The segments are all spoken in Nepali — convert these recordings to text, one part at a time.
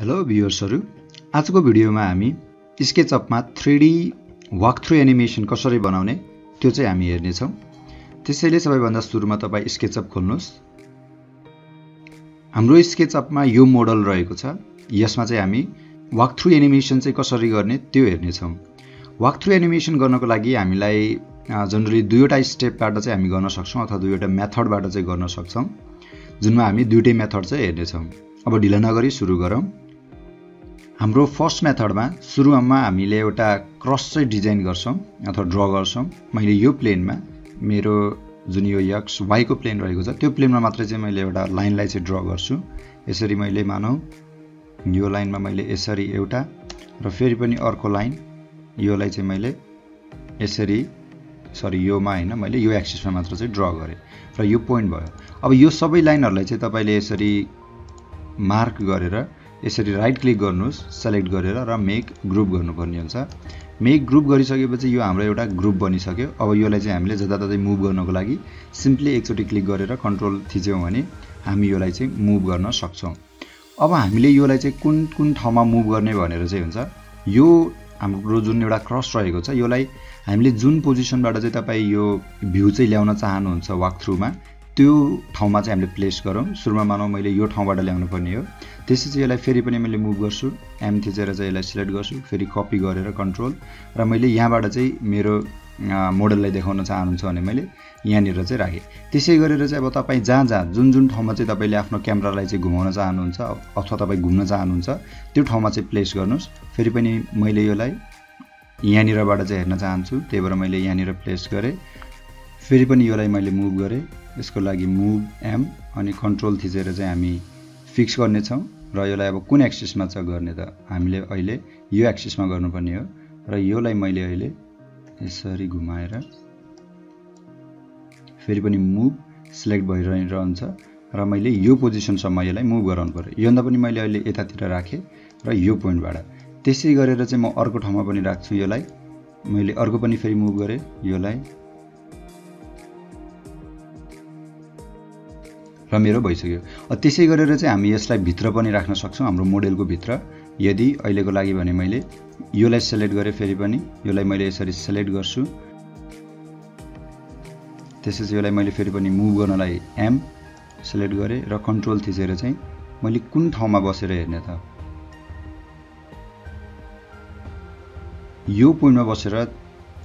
हेलो भ्युअर्सहरु, आजको भिडियोमा हामी स्केचअपमा 3D वॉकथ्रु एनिमेसन कसरी बनाउने त्यो चाहिँ हामी हेर्ने छौं। त्यसैले सबैभन्दा सुरुमा तपाई स्केचअप खोल्नुस्। हाम्रो स्केचअपमा यो मोडल रहेको छ। यसमा चाहिँ हामी वॉकथ्रु एनिमेसन चाहिँ कसरी गर्ने त्यो हेर्ने छौं। वॉकथ्रु एनिमेसन गर्नको लागि हामीलाई जनरली दुईवटा स्टेपबाट चाहिँ हामी गर्न सक्छौं अथवा दुईवटा मेथडबाट चाहिँ गर्न सक्छौं, जुनमा हामी दुईटै मेथड चाहिँ हेर्ने छौं। अब ढिला नगरी सुरु गरौं। हाम्रो फर्स्ट मेथडमा सुरुमा हामीले एउटा क्रस चाहिँ डिजाइन गर्छौं अथवा ड्रा गर्छौं। मैले यो प्लेनमा मेरो जुन यो एक्स वाई को प्लेन रहेको छ त्यो प्लेनमा मात्र चाहिँ मैले एउटा लाइनलाई चाहिँ ड्रा गर्छु। यसरी मैले मानौ यो लाइनमा मैले यसरी एउटा र फेरि पनि अर्को लाइन योलाई चाहिँ मैले यसरी सरी योमा हैन मैले यो एक्सिसमा मात्र चाहिँ ड्रा गरे र यो पोइन्ट भयो। अब यो सबै लाइनहरुलाई चाहिँ तपाईले यसरी मार्क गरेर यसरी राइट क्लिक गर्नुस्, सेलेक्ट गरेर र मेक ग्रुप गर्नुपर्ने हुन्छ। मेक ग्रुप गरिसकेपछि यो हाम्रो एउटा ग्रुप बनिसक्यो। अब योलाई चाहिँ हामीले जताततै मुभ गर्नको लागि सिम्पली एकचोटी क्लिक गरेर कन्ट्रोल थिच्यौं भने हामी योलाई चाहिँ मुभ गर्न सक्छौं। अब हामीले योलाई चाहिँ कुन ठाउँमा मुभ गर्ने भनेर चाहिँ हुन्छ। यो हाम्रो जुन एउटा क्रस रहेको छ योलाई हामीले जुन पोजिसनबाट चाहिँ तपाई यो भ्यु चाहिँ ल्याउन चाहनुहुन्छ वॉकथ्रुमा त्यो ठाउँमा चाहिँ हामीले प्लेस गरौं। सुरुमा मानौ मैले यो ठाउँबाट ल्याउनु पर्ने हो, त्यसैले यसलाई फेरि पनि मैले मुभ गर्छु, एम थिचेर चाहिँ यसलाई सिलेक्ट गर्छु, फेरि कपी गरेर कन्ट्रोल र मैले यहाँबाट चाहिँ मेरो मोडललाई देखाउन चाहनुहुन्छ भने मैले यहाँनिर चाहिँ राखे। त्यसै गरेर चाहिँ अब तपाईं जहाँ जुन ठाउँमा चाहिँ तपाईले आफ्नो क्यामेरालाई चाहिँ घुमाउन चाहनुहुन्छ अथवा तपाई घुम्न चाहनुहुन्छ त्यो ठाउँमा चाहिँ प्लेस गर्नुस्। फेरि पनि मैले यसलाई यहाँनिरबाट चाहिँ हेर्न चाहन्छु, त्यही भएर मैले यहाँनिर प्लेस गरे। फेरि पनि यसलाई मैले मुभ गरे, यसको लागि मुभ एम अनि कन्ट्रोल थिचेर चाहिँ हामी फिक्स गर्ने छौं र यसलाई अब कुन एक्सिसमा चाहिँ गर्ने त हामीले अहिले यो एक्सिसमा गर्नुपर्ने हो र यसलाई मैले अहिले यसरी घुमाएर फेरि पनि मुभ सिलेक्ट भइरहन्छ र मैले यो पोजिसनसम्म यसलाई मुभ गराउनु पर्यो। योभन्दा पनि मैले अहिले यतातिर राखे र यो पोइन्टबाट त्यसै गरेर चाहिँ म अर्को ठाउँमा पनि राख्छु। यसलाई मैले अर्को पनि फेरि मुभ गरे, यसलाई र मेरो भइसक्यो। त्यसै गरेर चाहिँ हामी यसलाई भित्र पनि राख्न सक्छौं हाम्रो मोडेलको भित्र। यदि अहिलेको लागि भने मैले योलाई सिलेक्ट गरे, फेरि पनि योलाई मैले यसरी सिलेक्ट गर्छु, त्यसैले यसलाई मैले फेरि पनि मुभ गर्नलाई एम सिलेक्ट गरे र कन्ट्रोल थिचेर चाहिँ मैले कुन ठाउँमा बसेर हेर्ने त यो पोइन्टमा बसेर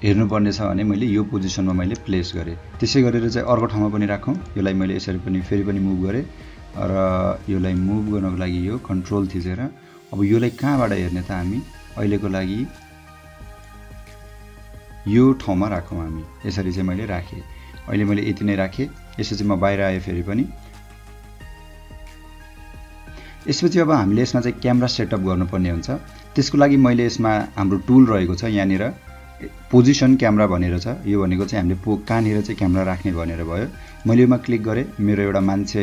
हेर्नु पर्ने छ भने मैले यो पोजिसनमा मैले प्लेस गरे। त्यसै गरेर चाहिँ अर्को ठाउँमा पनि राखौं, यसलाई मैले यसरी पनि फेरि पनि मुभ गरे र यसलाई मुभ गर्नको लागि यो कन्ट्रोल थिचेर अब यसलाई कहाँबाट हेर्ने त हामी अहिलेको लागि यो ठाउँमा राखौं। हामी यसरी चाहिँ मैले राखे, अहिले मैले यति नै राखे। यसपछि चाहिँ म बाहिर आए फेरि पनि। यसपछि अब हामीले यसमा चाहिँ क्यामेरा सेटअप गर्नुपर्ने हुन्छ। त्यसको लागि मैले यसमा हाम्रो टुल रहेको छ यहाँनिर पोजिसन क्यामेरा भनेर छ। यो भनेको चाहिँ हामीले कहाँनिर चाहिँ क्यामेरा राख्ने भनेर भयो। मैले यसमा क्लिक गरे, मेरो एउटा मान्छे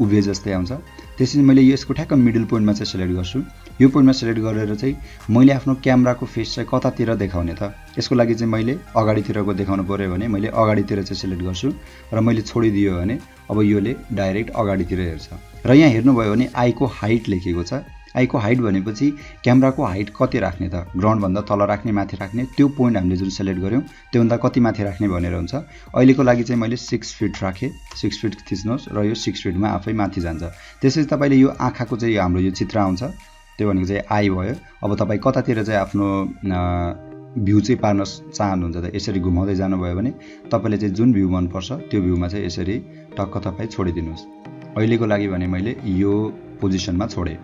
उभे जस्तै आउँछ। त्यसपछि मैले यसको ठ्याक्क मिडल पोइन्टमा चाहिँ सिलेक्ट गर्छु। यो पोइन्टमा सिलेक्ट गरेर चाहिँ मैले आफ्नो क्यामेराको फेस चाहिँ कतातिर देखाउने त यसको लागि चाहिँ मैले अगाडितिरको देखाउनु पर्यो भने मैले अगाडितिर चाहिँ सिलेक्ट गर्छु र मैले छोडिदियो भने अब योले डाइरेक्ट अगाडितिर हेर्छ। र यहाँ हेर्नुभयो भने आईको हाइट लेखेको छ। आईको हाइट भनेपछि क्यामेराको हाइट कति राख्ने त, ग्राउन्ड भन्दा तल राख्ने, माथि राख्ने, त्यो पोइन्ट हामीले जुन सिलेक्ट गर्यौं त्यो भन्दा कति माथि राख्ने भनेर हुन्छ। अहिलेको लागि चाहिँ मैले 6 फिट राखे। 6 फिट थिच्नुहोस् र यो 6 फिटमा आफै माथि जान्छ। त्यसैले तपाईले यो आँखाको चाहिँ हाम्रो यो चित्र आउँछ, त्यो भनेको चाहिँ आई भयो। अब तपाई कतातिर चाहिँ आफ्नो भ्यु चाहिँ पार्न चाहनुहुन्छ त यसरी घुमाउँदै जानुभयो भने तपाईले चाहिँ जुन भ्यु मन पर्छ त्यो भ्युमा चाहिँ यसरी टक्क तपाई छोडिदिनुस्। अहिलेको लागि भने मैले यो पोजिसनमा छोडे।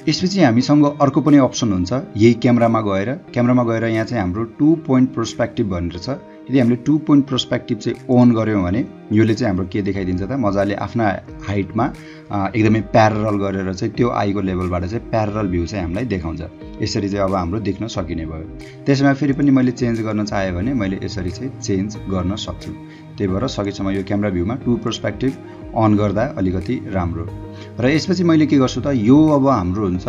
यसपछि हामीसँग अर्को पनि अप्सन हुन्छ, यही क्यामेरामा गएर यहाँ चाहिँ हाम्रो 2 पोइन्ट पर्सपेक्टिभ भनेर छ। यदि हामीले 2 पोइन्ट पर्सपेक्टिभ चाहिँ अन गर्यौं भने योले चाहिँ हाम्रो के देखाइदिन्छ त मजाले आफ्ना हाइटमा एकदमै प्यारल गरेर चाहिँ त्यो आईको लेभलबाट चाहिँ प्यारल भ्यु चाहिँ हामीलाई देखाउँछ। यसरी चाहिँ अब हाम्रो देख्न सकिने भयो। त्यसमा फेरि पनि मैले चेन्ज गर्न चाहे भने मैले यसरी चाहिँ चेन्ज गर्न सक्छु। त्यही भएर सकेसम्म यो क्यामेरा भ्युमा 2 पर्सपेक्टिभ अन गर्दा अलिकति राम्रो। र यसपछि मैले के गर्छु त यो अब हाम्रो हुन्छ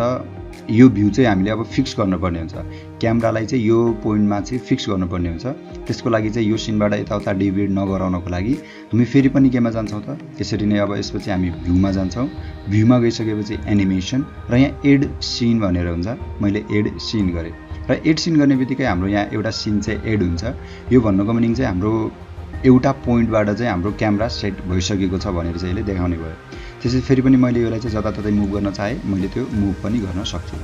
यो भ्यु चाहिँ हामीले अब फिक्स गर्नुपर्ने हुन्छ। क्यामेरालाई चाहिँ यो पोइन्टमा चाहिँ फिक्स गर्नुपर्ने हुन्छ। त्यसको लागि चाहिँ यो सिनबाट यताउता डिभिएट नगराउनको लागि हामी फेरि पनि केमा जान्छौं त त्यसरी नै। अब यसपछि हामी भ्यूमा जान्छौं। भ्यूमा गइसकेपछि एनिमेसन र यहाँ एड सिन भनेर हुन्छ। मैले एड सिन गरे र एड सिन गर्नेबित्तिकै हाम्रो यहाँ एउटा सिन चाहिँ एड हुन्छ। यो भन्नुको मिनिङ चाहिँ हाम्रो एउटा पोइन्टबाट चाहिँ हाम्रो क्यामेरा सेट भइसकेको छ भनेर चाहिँ यसले देखाउने भयो। त्यसै फेरि पनि मैले यसलाई चाहिँ जताततै मुभ गर्न चाहे मैले त्यो मुभ पनि गर्न सक्छु।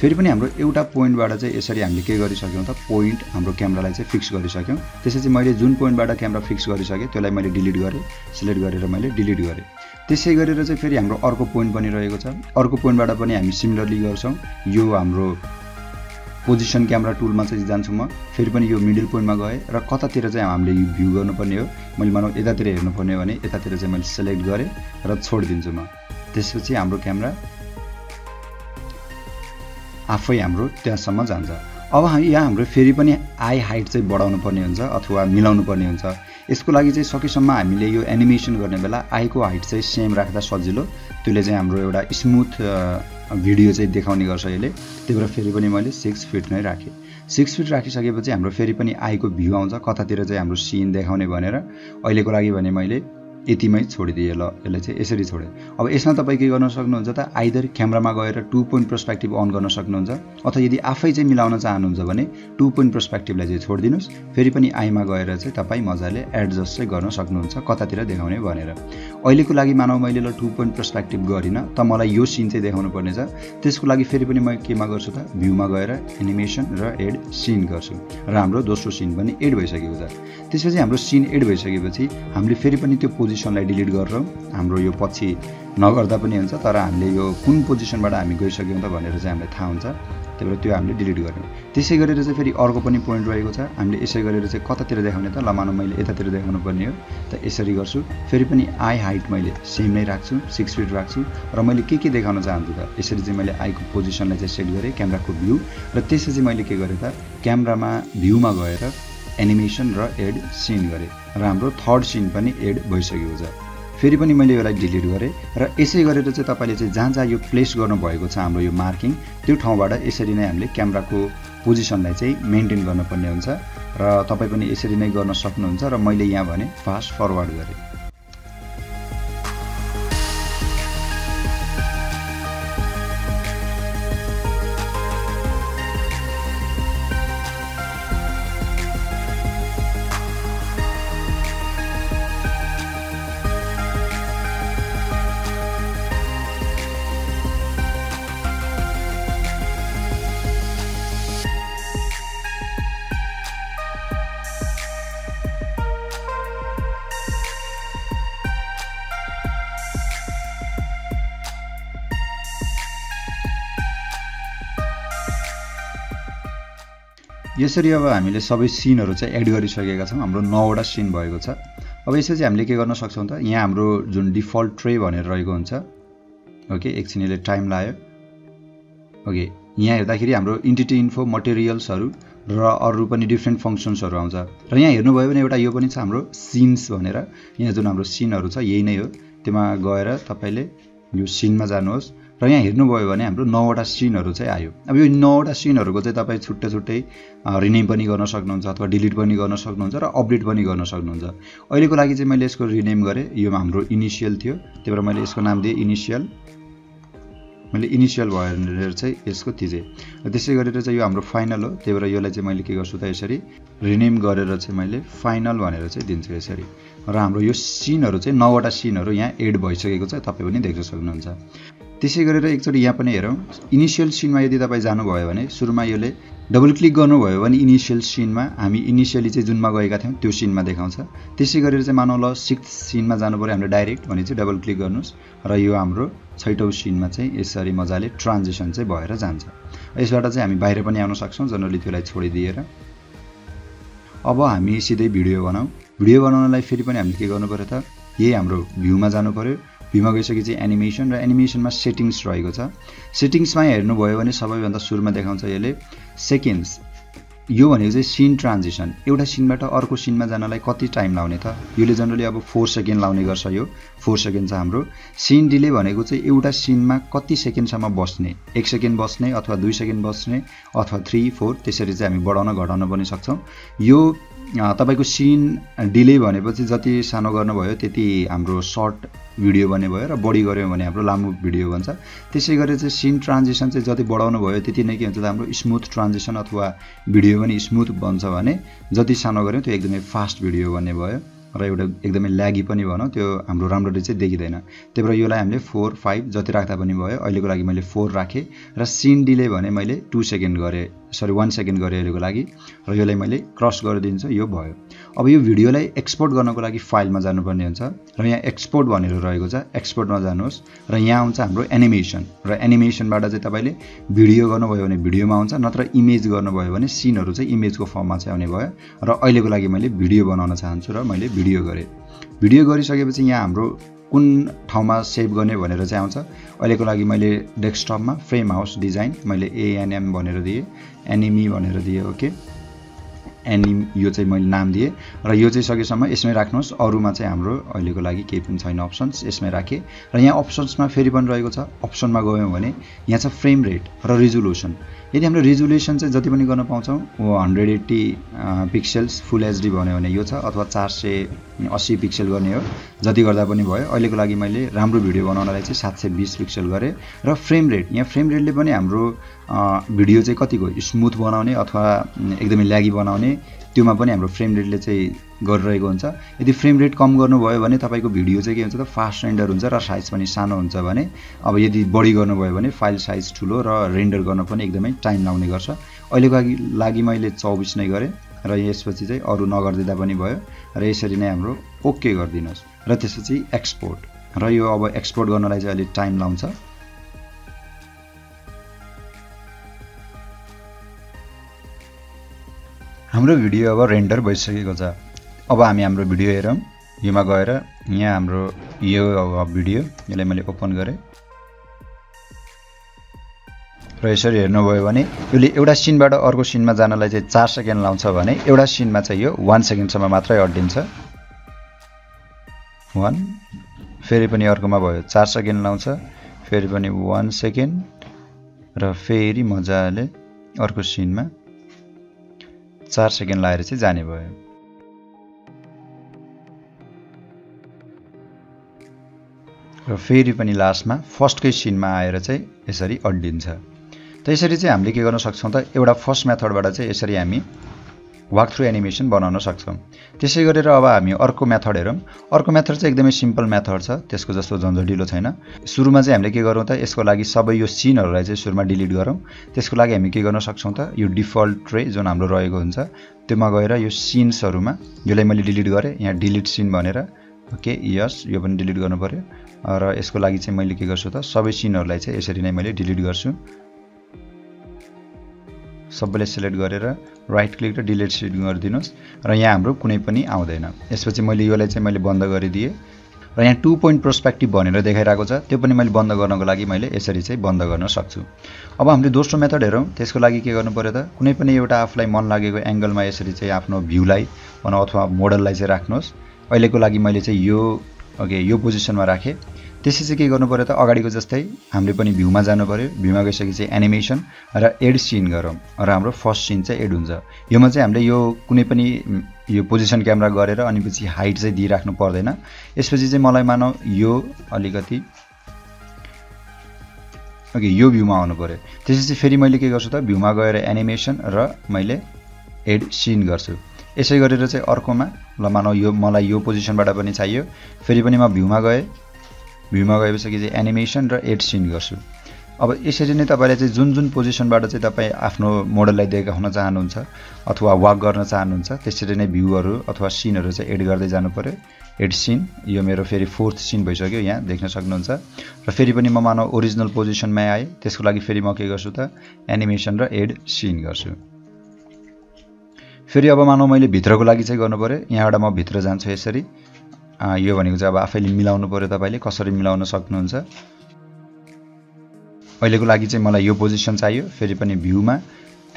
फेरि पनि हाम्रो एउटा पोइन्टबाट चाहिँ यसरी हामीले के गरिसक्यौं त पोइन्ट हाम्रो क्यामेरालाई चाहिँ फिक्स गरिसक्यौं। त्यसै चाहिँ मैले जुन पोइन्टबाट क्यामेरा फिक्स गरिसके त्यसलाई मैले डिलिट गरे, सिलेक्ट गरेर मैले डिलिट गरे। त्यसै गरेर चाहिँ फेरि हाम्रो अर्को पोइन्ट पनि रहेको छ। अर्को पोइन्टबाट पनि हामी सिमिलरली गर्छौं। यो हाम्रो पोजिसन क्यामेरा टुलमा चाहिँ जान्छु म। फेरि पनि यो मिडल पोइन्टमा गए र कतातिर चाहिँ हामीले यो भ्यू गर्नुपर्ने हो, मैले मानौ यतातिर हेर्नुपर्ने हो भने यतातिर चाहिँ मैले सिलेक्ट गरे र छोडिदिन्छु म। त्यसपछि हाम्रो क्यामेरा आफै हाम्रो त्यहाँसम्म जान्छ। अब यहाँ हाम्रो फेरि पनि आई हाइट चाहिँ बढाउनु पर्ने हुन्छ अथवा मिलाउनु पर्ने हुन्छ। यसको लागि चाहिँ सकेसम्म हामीले यो एनिमेसन गर्ने बेला आईको हाइट चाहिँ सेम राख्दा सजिलो, त्यसले चाहिँ हाम्रो एउटा स्मुथ भिडियो चाहिँ देखाउने गर्छ यसले। त्यही भएर फेरि पनि मैले 6 फिट नै राखेँ। 6 फिट राखिसकेपछि हाम्रो फेरि पनि आईको भ्यू आउँछ, कतातिर चाहिँ हाम्रो सिन देखाउने भनेर। अहिलेको लागि भने मैले यतिमै छोडिदिए ल, यसले चाहिँ यसरी छोडे। अब यसमा तपाईं के गर्न सक्नुहुन्छ त आइदर क्यामेरामा गएर 2 पोइन्ट पर्सपेक्टिभ अन गर्न सक्नुहुन्छ, अथवा यदि आफै चाहिँ मिलाउन चाहनुहुन्छ भने 2 पोइन्ट पर्सपेक्टिभलाई चाहिँ छोडिदिनुस्। फेरि पनि आईमा गएर चाहिँ तपाईं मजाले एडजस्ट चाहिँ गर्न सक्नुहुन्छ कतातिर देखाउने भनेर। अहिलेको लागि मानौ मैले ल 2 पोइन्ट पर्सपेक्टिभ गरिन, त मलाई यो सिन चाहिँ देखाउनु पर्नेछ। त्यसको लागि फेरि पनि म केमा गर्छु त भ्यूमा गएर एनिमेसन र एड सिन गर्छु र हाम्रो दोस्रो सिन पनि एड भइसकेको छ। त्यसपछि हाम्रो सिन एड भइसकेपछि हामीले फेरि पनि त्यो पोजिसनलाई डिलिट गर्छौं। हाम्रो यो पछि नगर्दा पनि हुन्छ, तर हामीले यो कुन पोजिसनबाट हामी गइसक्यौं त भनेर चाहिँ हामीलाई थाहा हुन्छ। त्यही भएर त्यो हामीले डिलिट गर्यौं। त्यसै गरेर चाहिँ फेरि अर्को पनि पोइन्ट रहेको छ। हामीले यसै गरेर चाहिँ कतातिर देखाउने त ल, मानौ मैले यतातिर देखाउनु पर्ने हो त यसरी गर्छु। फेरि पनि आई हाइट मैले सेम नै राख्छु, 6 फिट राख्छु। र मैले के देखाउन चाहन्छु त यसरी चाहिँ मैले आईको पोजिसनलाई चाहिँ सेट गरे क्यामेराको भ्यू र त्यसै चाहिँ मैले के गरे त क्यामेरामा भ्यूमा गएर एनिमेसन र एड सिन गरे र हाम्रो थर्ड सिन पनि एड भइसकेको छ। फेरि पनि मैले यसलाई डिलिट गरे र यसै गरेर चाहिँ तपाईले चाहिँ जहाँ जहाँ यो प्लेस गर्नु भएको छ हाम्रो यो मार्किङ, त्यो ठाउँबाट यसरी नै हामीले क्यामेराको पोजिसनलाई चाहिँ मेन्टेन गर्नुपर्ने हुन्छ र तपाई पनि यसरी नै गर्न सक्नुहुन्छ। र मैले यहाँ भने फास्ट फरवर्ड गरे। यसरी अब हामीले सबै सिनहरु चाहिँ एड गरिसकेका छौं। हाम्रो 9 वटा सिन भएको छ। अब यसपछि हामीले के गर्न सक्छौं त यहाँ हाम्रो जुन डिफल्ट ट्रे भनेर रहेको हुन्छ, ओके एकछिन यसले टाइम लाग्यो। ओके यहाँ हेर्दाखेरि हाम्रो एन्टिटी इन्फो, मटेरियल्सहरु र अरु पनि डिफ्रेन्ट फंक्शन्सहरु आउँछ। र यहाँ हेर्नुभयो भने एउटा यो पनि छ हाम्रो सिन्स भनेर। यहाँ जुन हाम्रो सिनहरु छ यही नै हो। त्यसमा गएर तपाईले यो सिनमा जानुहोस् र यहाँ हेर्नुभयो भने हाम्रो 9 वटा सिनहरु चाहिँ आयो। अब यो 9 वटा सिनहरुको चाहिँ तपाई छुट्टै छुट्टै रिनेम पनि गर्न सक्नुहुन्छ अथवा डिलिट पनि गर्न सक्नुहुन्छ र अपडेट पनि गर्न सक्नुहुन्छ। अहिलेको लागि चाहिँ मैले यसको रिनेम गरे। यो हाम्रो इनिशियल थियो, त्यही भएर मैले यसको नाम दिए इनिशियल। मैले इनिशियल भनेर चाहिँ यसको थिजे। त्यसै गरेर चाहिँ यो हाम्रो फाइनल हो, त्यही भएर यसलाई चाहिँ मैले के गर्छु त यसरी रिनेम गरेर चाहिँ मैले फाइनल भनेर चाहिँ दिन्छु यसरी। र हाम्रो यो सिनहरु चाहिँ 9 वटा सिनहरु यहाँ एड भइसकेको छ, तपाई पनि देख्न सक्नुहुन्छ। त्यसै गरेर एकचोटी यहाँ पनि हेरौं। इनिशियल सिनमा यदि तपाई जानुभयो भने सुरुमा यसले डबल क्लिक गर्नुभयो भने इनिशियल सिनमा हामी इनिशियली चाहिँ जुनमा गएका थियौं त्यो सिनमा देखाउँछ। त्यसै गरेर चाहिँ मानौ ल 6th सिनमा जानु पर्यो हामीले डाइरेक्ट भने चाहिँ डबल क्लिक गर्नुस् र यो हाम्रो 6ठौं सिनमा चाहिँ यसरी मजाले ट्रान्जिसन चाहिँ भएर जान्छ। यसबाट चाहिँ हामी बाहिर पनि आउन सक्छौं जनरली त्यसलाई छोडिदिएर। अब हामी सिधै भिडियो बनाऊ। भिडियो बनाउनलाई फेरि पनि हामीले के गर्नु पर्यो त यही हाम्रो भ्यूमा जानु पर्यो। भ्यूमा गइसकेपछि एनिमेसन र एनिमेसनमा सेटिङ्स रहेको छ। सेटिङ्समा हेर्नुभयो भने सबैभन्दा सुरुमा देखाउँछ यसले सेकेन्ड्स यो भनेको चाहिँ सीन ट्रान्जिसन एउटा सीनबाट अर्को सीनमा जानलाई कति टाइम लाग्ने त यसले जनरली अब 4 सेकेन्ड लाग्ने गर्छ यो 4 सेकेन्ड छ हाम्रो सीन डिले भनेको चाहिँ एउटा सीनमा कति सेकेन्ड सम्म बस्ने 1 सेकेन्ड बस्ने अथवा 2 सेकेन्ड बस्ने अथवा 3-4 त्यसरी चाहिँ हामी बढाउन घटाउन पनि सक्छौं यो तपाईको सीन डिले भनेपछि जति सानो गर्न भयो त्यति हाम्रो सर्ट भिडियो बन्ने भयो र बढी गर्यो भने हाम्रो लामो भिडियो बन्छ त्यसै गरी चाहिँ सीन ट्रान्जिसन चाहिँ जति बढाउनु भयो त्यति नै के हुन्छ हाम्रो स्मूथ ट्रान्जिसन अथवा भिडियो पनि स्मूथ बन्छ भने जति सानो गर्यो त्यो एकदमै फास्ट भिडियो बन्ने भयो र एउटा एकदमै ल्यागी पनि भनौ त्यो हाम्रो राम्रोले चाहिँ देखिदैन त्यही भएर योलाई हामीले 4 5 जति राख्दा पनि भयो अहिलेको लागि मैले 4 राखे र सीन डिले भने मैले 2 सेकेन्ड गरे सरी 1 सेकेन्ड गरे अहिलेको लागि र योलाई मैले क्रस गरिदिन्छु यो भयो अब यो भिडियोलाई एक्सपोर्ट गर्नको लागि फाइलमा जानुपर्ने हुन्छ र यहाँ एक्सपोर्ट भनेर रहेको छ एक्सपोर्टमा जानुहोस् र यहाँ आउँछ हाम्रो एनिमेसन र एनिमेसनबाट चाहिँ तपाईले भिडियो गर्नुभयो भने भिडियोमा आउँछ नत्र इमेज गर्नुभयो भने सीनहरु चाहिँ इमेजको फर्ममा चाहिँ आउने भयो र अहिलेको लागि मैले भिडियो बनाउन चाहन्छु र मैले भिडियो गरे भिडियो गरिसकेपछि यहाँ हाम्रो कुन ठाउँमा सेभ गर्ने भनेर चाहिँ आउँछ अहिलेको लागि मैले डेस्कटपमा फ्रेम हाउस डिजाइन मैले एएनएम भनेर दिए एनिमी भनेर दिए ओके एनिम यो चाहिँ मैले नाम दिए र यो चाहिँ सकेसम्म यसमै राख्नुहोस् अरुमा चाहिँ हाम्रो अहिलेको लागि केही पनि छैन अप्सन्स यसमै राखे र यहाँ अप्सन्समा फेरि पनि रहेको छ अप्सनमा गयौं भने यहाँ छ फ्रेम रेट र रिजोल्युसन यदि हामीले रिजोल्युसन चाहिँ जति पनि गर्न पाउँछौं 180 पिक्सेल्स फुल एचडी भन्यो भने यो छ अथवा 480 पिक्सेल गर्ने हो जति गर्दा पनि भयो अहिलेको लागि मैले राम्रो भिडियो बनाउनलाई चाहिँ 720 पिक्सेल गरे र फ्रेम रेट यहाँ फ्रेम रेटले पनि हाम्रो भिडियो चाहिँ कतिको स्मूथ बनाउने अथवा एकदमै ल्यागी बनाउने त्योमा पनि हाम्रो फ्रेम रेटले चाहिँ गरिरहेको हुन्छ यदि फ्रेम रेट कम गर्नुभयो भने तपाईको भिडियो चाहिँ के हुन्छ त फास्ट रेन्डर हुन्छ र साइज पनि सानो हुन्छ भने अब यदि बढी गर्नुभयो भने फाइल साइज ठूलो र रेन्डर गर्न पनि एकदमै टाइम लाग्ने गर्छ अहिलेको लागि मैले 24 नै गरे र यसपछि चाहिँ अरु नगर्दिदा पनि भयो र यसरी नै हाम्रो ओके गर्दिनुस् र त्यसपछि एक्सपोर्ट र यो अब एक्सपोर्ट गर्नलाई चाहिँ अलि टाइम लाग्छ हाम्रो भिडियो अब रेन्डर भइसकेको छ अब हामी हाम्रो भिडियो हेरौं योमा गएर यहाँ हाम्रो यो अब भिडियो यसलाई मैले ओपन गरे र यसरी हेर्नुभयो भने यसले एउटा सीनबाट अर्को सीनमा जानलाई चाहिँ 4 सेकेन्ड लाउँछ भने एउटा सीनमा चाहिँ यो 1 सेकेन्ड सम्म मात्रै अड्डिन्छ 1 फेरि पनि अर्कोमा भयो 4 सेकेन्ड लाउँछ फेरि पनि 1 सेकेन्ड र फेरि मजाले अर्को सीनमा 4 सेकेन्ड लाएर चाहिँ जाने भयो र फेरि पनि लास्टमा फर्स्टकै सीनमा आएर चाहिँ यसरी अड्डिन्छ त यसरी चाहिँ हामीले के गर्न सक्छौं त एउटा फर्स्ट मेथडबाट चाहिँ यसरी हामी वाक थ्रु एनिमेसन बनाउन सक्छौं त्यसै गरेर अब हामी अर्को मेथड हेरौं अर्को मेथड चाहिँ एकदमै सिम्पल मेथड छ त्यसको जस्तो झन्झटिलो छैन सुरुमा चाहिँ हामीले के गरौं त यसको लागि सबै यो सीनहरुलाई चाहिँ सुरुमा डिलिट गरौं त्यसको लागि हामी के गर्न सक्छौं त यो डिफल्ट ट्रे जुन हाम्रो रहेको हुन्छ त्यसमा गएर यो सीन्सहरुमा यसलाई मैले डिलिट गरे यहाँ डिलिट सीन भनेर ओके यस यो पनि डिलिट गर्नु पर्यो र यसको लागि चाहिँ मैले के गर्छु त सबै सीनहरुलाई चाहिँ यसरी नै मैले डिलिट गर्छु सबैले सिलेक्ट गरेर राइट क्लिक र डिलिट सीन गर्दिनुस् र यहाँ हाम्रो कुनै पनि आउँदैन यसपछि मैले योलाई चाहिँ मैले बन्द गरिदिए र यहाँ 2 पोइन्ट पर्सपेक्टिभ भनेर देखाइराको छ त्यो पनि मैले बन्द गर्नको लागि मैले यसरी चाहिँ बन्द गर्न सक्छु अब हामीले दोस्रो मेथड हेरौं त्यसको लागि के गर्नु पर्यो त कुनै पनि एउटा आफलाई मन लागेको एंगलमा यसरी चाहिँ आफ्नो भ्यूलाई अथवा मोडललाई चाहिँ राख्नुस् अहिलेको लागि मैले चाहिँ यो ओके यो पोजिसनमा राखे त्यसै चाहिँ के गर्नु पर्यो त अगाडिको जस्तै हामीले पनि भ्यूमा जानु पर्यो भ्यूमा गएपछि चाहिँ एनिमेसन र एड सीन गरौं र हाम्रो फर्स्ट सीन चाहिँ एड हुन्छ योमा चाहिँ हामीले यो कुनै पनि यो पोजिसन क्यामेरा गरेर अनि पछि हाइट चाहिँ दिइराख्नु पर्दैन यसपछि चाहिँ मलाई मानौ यो अलिकति ओके यो भ्यूमा आउनु पर्यो त्यसै चाहिँ फेरि मैले के गर्छु त भ्यूमा गएर एनिमेसन र मैले एड सीन गर्छु यसै गरेर चाहिँ अर्कोमा ल मानौ यो मलाई यो पोजिसनबाट पनि चाहियो फेरि पनि म भ्यूमा गए भ्यूमा गएपछि चाहिँ एनिमेसन र एड सीन गर्छु अब यसरी नै तपाईले चाहिँ जुन जुन पोजिसनबाट चाहिँ तपाई आफ्नो मोडललाई देखाउन चाहनुहुन्छ अथवा वाक गर्न चाहनुहुन्छ त्यसरी नै भ्यूहरु अथवा सीनहरु चाहिँ एड गर्दै जानु पर्यो एड सीन यो मेरो फेरि फोर्थ सीन भइसक्यो यहाँ देख्न सक्नुहुन्छ र फेरि पनि म मानौ ओरिजिनल पोजिसनमै आए त्यसको लागि फेरि म के गर्छु त एनिमेसन र एड सीन गर्छु फेरि अब मानौ मैले भित्रको लागि चाहिँ गर्नु पर्यो यहाँबाट म भित्र जान्छु यसरी यो भनेको चाहिँ अब आफैले मिलाउनु पर्यो तपाईले कसरी मिलाउन सक्नुहुन्छ अहिलेको लागि चाहिँ मलाई यो पोजिसन चाहियो फेरि पनि भ्यूमा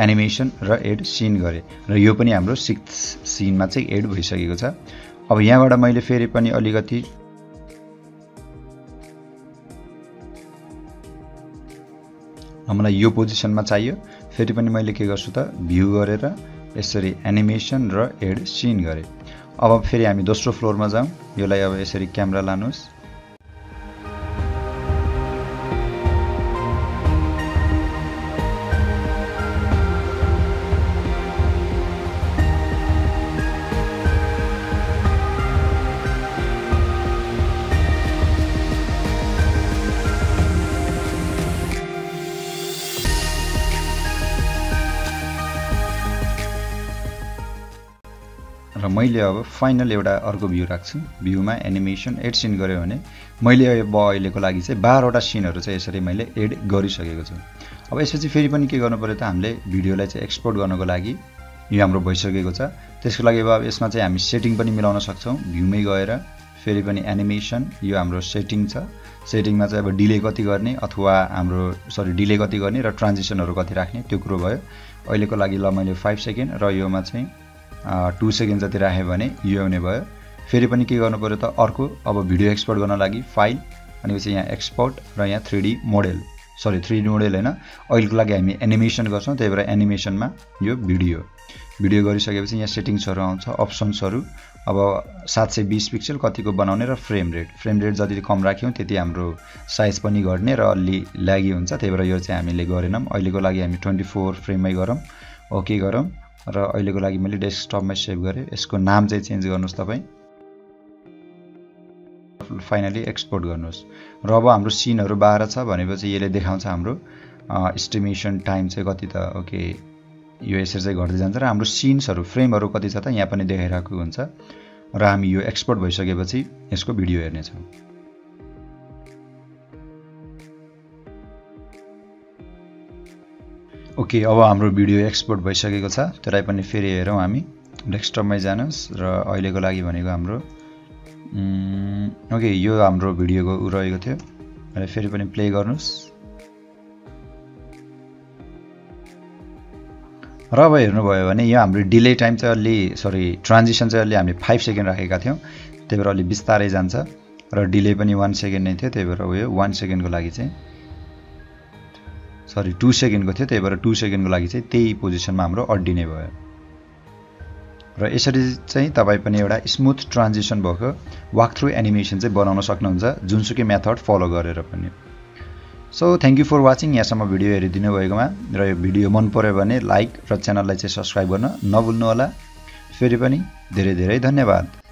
एनिमेसन र एड सीन गरे र यो पनि हाम्रो 6th सीन मा चाहिँ एड भइसकेको छ। अब यहाँबाट मैले फेरि पनि अलिकति हामीलाई यो पोजिसनमा चाहियो, फेरि पनि मैले के गर्छु त भ्यु गरेर यसरी एनिमेसन र एड सीन गरे। अब फेरि हामी दोस्रो फ्लोरमा जाऊ, योलाई अब यसरी क्यामेरा लानुस्, मैले अब फाइनल एउटा अर्को भ्यू राख्छु। भ्यूमा एनिमेसन एड सीन गरे भने मैले अब अहिलेको लागि चाहिँ 12 वटा सीनहरु चाहिँ यसरी मैले एड गरिसकेको छु। अब यसपछि फेरि पनि के गर्नु पर्यो त हामीले भिडियोलाई चाहिँ एक्सपोर्ट गर्नको लागि यो हाम्रो भइसकेको छ। त्यसको लागि अब यसमा चाहिँ हामी सेटिङ पनि मिलाउन सक्छौं। भ्यूमै गएर फेरि पनि एनिमेसन, यो हाम्रो सेटिङ छ। सेटिङमा चाहिँ अब डिले कति गर्ने अथवा हाम्रो डिले कति गर्ने र ट्रान्जिशनहरु कति राख्ने त्यो कुरा भयो। अहिलेको लागि ल मैले 5 सेकेन्ड र योमा चाहिँ 2 सेकेन्ड जति राखे भने यो हुने भयो। फेरि पनि के गर्नु पर्यो त अर्को, अब भिडियो एक्सपोर्ट गर्न लागि फाइल अनि पछि यहाँ एक्सपोर्ट र यहाँ 3D मोडेल हैन, अहिलेको लागि हामी एनिमेसन गर्छौं। त्यही भएर एनिमेसनमा यो भिडियो गरिसकेपछि यहाँ सेटिङ्सहरु आउँछ, अप्सन्सहरु। अब 720 पिक्सेल कतिको बनाउने र फ्रेम रेट जति कम राख्यौं त्यति हाम्रो साइज पनि घट्ने र अलि ल्यागी हुन्छ। त्यही भएर यो चाहिँ हामीले गरेनौं। अहिलेको लागि हामी 24 फ्रेममै गरौं, ओके गरौं र अहिलेको लागि मैले डेस्कटपमा सेभ गरे। यसको नाम चाहिँ चेन्ज गर्नुस् तपाई, फाइनली एक्सपोर्ट गर्नुस्। र अब हाम्रो सिनहरु 12 छ भनेपछि यसले देखाउँछ हाम्रो एस्टिमेसन टाइम चाहिँ कति त, ओके यो यसरी चाहिँ घट्दै जान्छ र हाम्रो सिन्सहरु फ्रेमहरु कति छ त यहाँ पनि देखाइराको हुन्छ। र हामी यो एक्सपोर्ट भइसकेपछि यसको भिडियो हेर्नेछौं। ओके अब हाम्रो भिडियो एक्सपोर्ट भइसकेको छ। त्यसलाई पनि फेरि हेरौं, हामी डेस्कटपमै जानुस् र अहिलेको लागि भनेको हाम्रो ओके यो हाम्रो भिडियोको रहेको थियो। अनि फेरि पनि प्ले गर्नुस् र अब हेर्नुभयो भने यो हाम्रो डिले टाइम चाहिँ अलि ट्रान्जिसन चाहिँ अलि हामीले 5 सेकेन्ड राखेका थियौं। त्यही भएर अलि बिस्तारै जान्छ र डिले पनि 1 सेकेन्ड नै थियो। त्यही भएर यो 1 सेकेन्डको लागि चाहिँ 2 सेकेन्डको थियो। त्यही भएर 2 सेकेन्डको लागि चाहिँ त्यही पोजिसनमा हाम्रो अड्डिने भयो। र यसरी चाहिँ तपाई पनि एउटा स्मूथ ट्रान्जिसन भएको वाक थ्रु एनिमेसन चाहिँ बनाउन सक्नुहुन्छ जुनसुकै मेथड फलो गरेर पनि। So thank you for watching. यहाँसम्म भिडियो हेरिदिनु भएकोमा र यो भिडियो मन पर्यो भने लाइक र च्यानललाई चाहिँ सब्स्क्राइब गर्न नभुल्नु होला। फेरि पनि धेरै धेरै धन्यवाद।